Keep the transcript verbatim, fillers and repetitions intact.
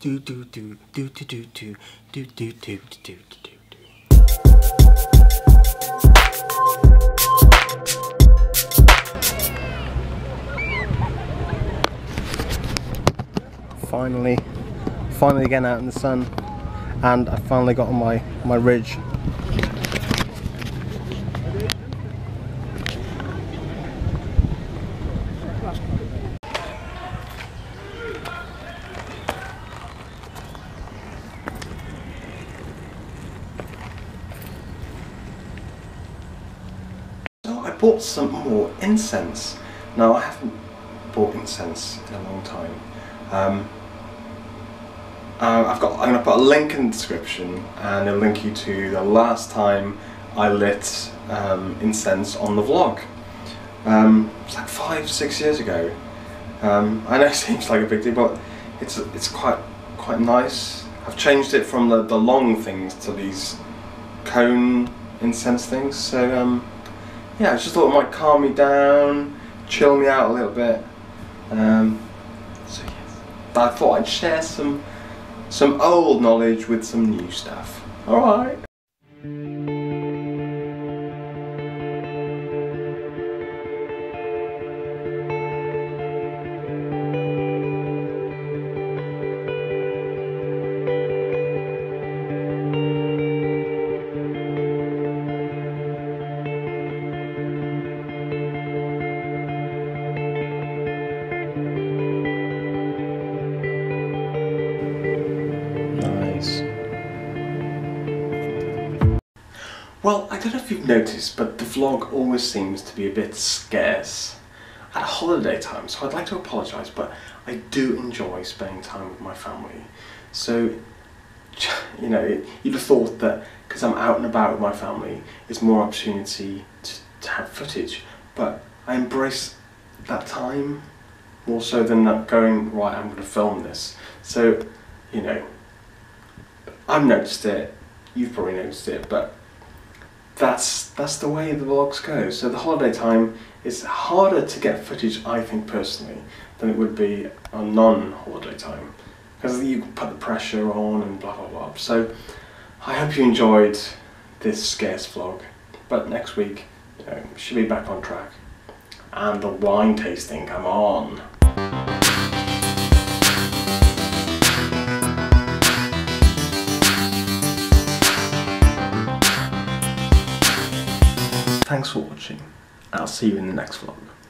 do do do do do do do do do do do do. Finally, finally getting out in the sun, and I finally got on my, my ridge. So I bought some more incense. Now I haven't bought incense in a long time. Um, Uh, I've got, I'm going to put a link in the description, and it'll link you to the last time I lit um, incense on the vlog. Um, it's like five, six years ago. Um, I know it seems like a big deal, but it's it's quite quite nice. I've changed it from the, the long things to these cone incense things. So um, yeah, I just thought it might calm me down, chill me out a little bit. Um, so yeah, I thought I'd share some. Some old knowledge with some new stuff. Alright. Well, I don't know if you've noticed, but the vlog always seems to be a bit scarce at holiday time, so I'd like to apologise, but I do enjoy spending time with my family. So, you know, you'd have thought that because I'm out and about with my family, there's more opportunity to, to have footage, but I embrace that time more so than going, right, I'm going to film this. So, you know, I've noticed it, you've probably noticed it, but That's, that's the way the vlogs go. So the holiday time is harder to get footage, I think personally, than it would be on non-holiday time. Because you can put the pressure on and blah blah blah. So I hope you enjoyed this scarce vlog. But next week, you know, should be back on track. And the wine tasting, come on! Thanks for watching. I'll see you in the next vlog.